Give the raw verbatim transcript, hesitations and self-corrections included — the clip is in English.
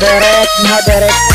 Moderate, moderate.